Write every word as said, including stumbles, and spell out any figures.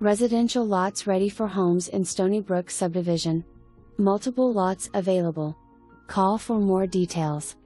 Residential lots ready for homes in Stoneybrook subdivision. Multiple lots available. Call for more details.